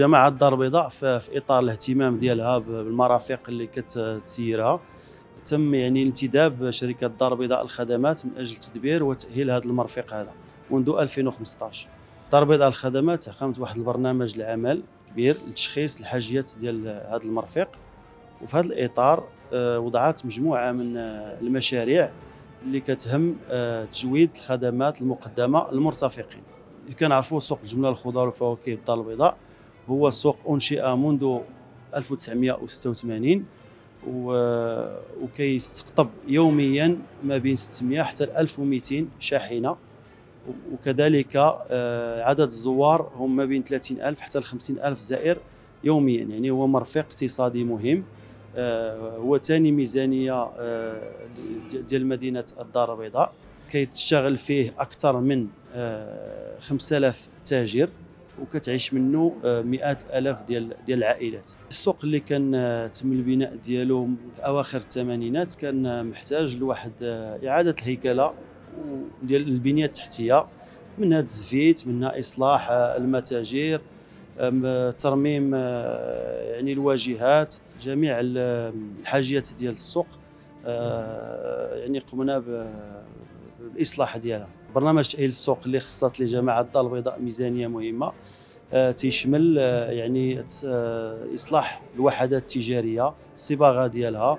جماعة الدار البيضاء في إطار الاهتمام ديالها بالمرافق اللي كتسيرها تم يعني انتداب شركة الدار البيضاء للخدمات من أجل تدبير وتأهيل هذا المرفق هذا منذ 2015. الدار البيضاء للخدمات قامت واحد البرنامج العمل كبير لتشخيص الحاجيات ديال هذا المرفق، وفي هذا الإطار وضعت مجموعة من المشاريع اللي كتهم تجويد الخدمات المقدمة للمرتفقين. كنعرفوا سوق الجملة الخضار وفواكه الدار البيضاء هو سوق أنشئ منذ 1986 وكيستقطب يوميا ما بين 600 حتى 1200 شاحنة، وكذلك عدد الزوار هم ما بين 30,000 حتى 50,000 زائر يوميا. يعني هو مرفق اقتصادي مهم، هو ثاني ميزانية ديال مدينة الدار البيضاء، كيتشتغل فيه أكثر من 5000 تاجر وكتعيش منه مئات الالاف ديال العائلات. السوق اللي كان تم البناء ديالو في اواخر الثمانينات كان محتاج لواحد اعاده الهيكله ديال البنيه التحتيه، منها التزفيت، منها اصلاح المتاجر، ترميم يعني الواجهات، جميع الحاجيات ديال السوق يعني قمنا بالاصلاح ديالها. برنامج تأهيل السوق اللي خصت لجماعة الدار البيضاء ميزانية مهمة تشمل يعني إصلاح الوحدات التجارية، الصباغة ديالها،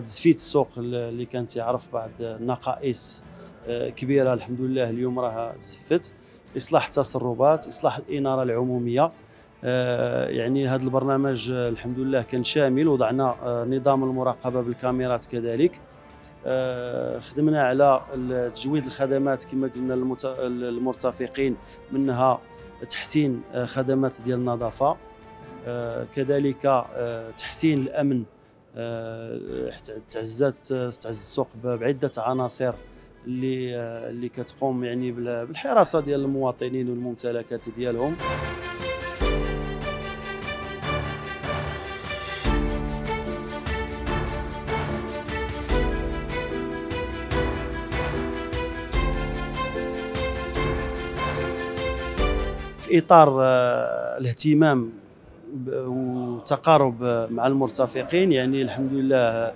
تزفيت السوق اللي كان تيعرف بعض النقائص كبيرة، الحمد لله اليوم راها تزفت، إصلاح التسربات، إصلاح الإنارة العمومية. يعني هذا البرنامج الحمد لله كان شامل، وضعنا نظام المراقبة بالكاميرات كذلك، خدمنا على تجويد الخدمات كما قلنا للمرتفقين، منها تحسين خدمات ديال النظافه، كذلك تحسين الامن، تعزز السوق بعده عناصر اللي كتقوم يعني بالحراسه ديال المواطنين والممتلكات ديالهم. في إطار الاهتمام وتقارب مع المرتفقين، يعني الحمد لله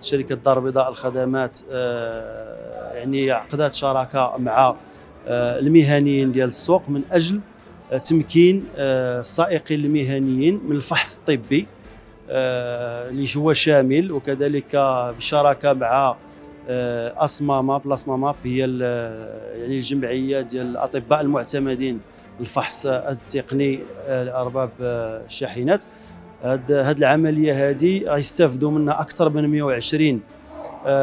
شركة الدار البيضاء للخدمات يعني عقدت شراكة مع المهنيين ديال السوق من أجل تمكين السائقين المهنيين من الفحص الطبي اللي هو شامل، وكذلك بشراكة مع أسما ماب. بلاسما ماب هي يعني الجمعية ديال الأطباء المعتمدين للفحص التقني لأرباب الشاحنات. هاد العملية هذه غيستافدوا منها أكثر من 120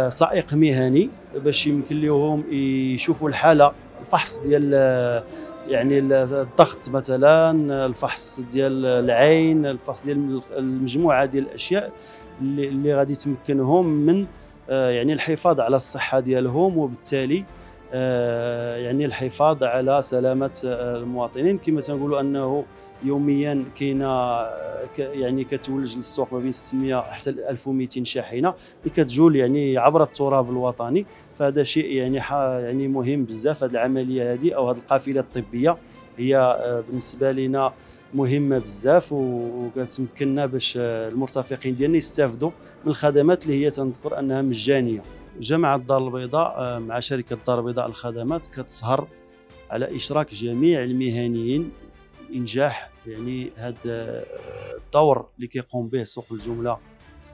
سائق مهني باش يمكن لهم يشوفوا الحالة، الفحص ديال يعني الضغط مثلا، الفحص ديال العين، الفحص ديال المجموعة ديال الأشياء اللي غادي تمكنهم من يعني الحفاظ على الصحة ديالهم، وبالتالي يعني الحفاظ على سلامة المواطنين. كما تنقولوا أنه يوميا كاينه يعني كتولج للسوق ما بين 600 حتى 1200 شاحنة اللي كتجول يعني عبر التراب الوطني، فهذا شيء يعني مهم بزاف. هذه العملية هذه أو هذه القافلة الطبية هي بالنسبة لنا مهمة بزاف، وكتمكننا باش المرتفقين ديالنا يستافدوا من الخدمات اللي هي تنذكر أنها مجانية. جماعة الدار البيضاء مع شركة الدار البيضاء للخدمات كتسهر على إشراك جميع المهنيين إنجاح يعني هذا الدور اللي كيقوم به سوق الجملة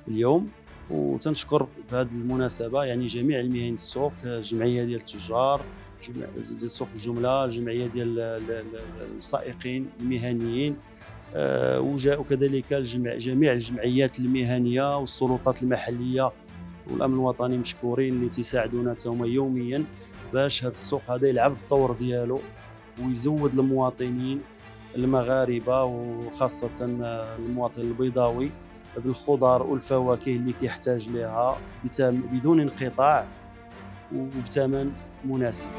اليوم. وتنشكر في هذه المناسبة يعني جميع المهن السوق، الجمعية ديال التجار، ديال سوق الجملة، الجمعية ديال السائقين المهنيين، وكذلك جميع الجمعيات المهنية والسلطات المحلية والأمن الوطني مشكورين اللي تساعدونا تما يوميا باش هذا السوق هذا يلعب الدور ديالو ويزود المواطنين المغاربة وخاصة المواطن البيضاوي بالخضار والفواكه اللي كيحتاج لها بدون انقطاع وبثمن مناسب.